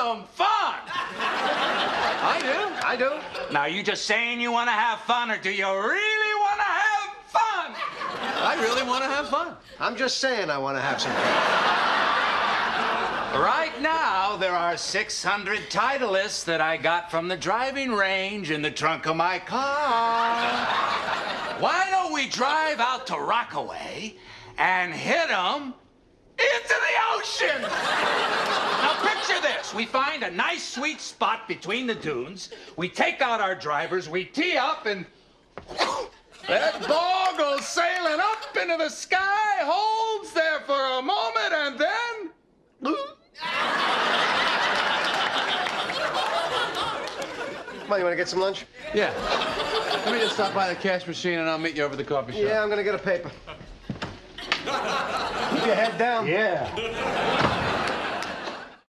some fun! I do. Now, are you just saying you want to have fun, or do you really want to have fun? I really want to have fun. I'm just saying I want to have some fun. Right now, there are 600 Titleists that I got from the driving range in the trunk of my car. Why don't we drive out to Rockaway and hit them into the ocean? Now, picture this. We find a nice, sweet spot between the dunes. We take out our drivers, we tee up, and that ball goes sailing up into the sky, holds there for a moment, and then... Come on, you want to get some lunch? Yeah. Let me just stop by the cash machine and I'll meet you over the coffee shop. Yeah, I'm gonna get a paper. Keep your head down. Yeah.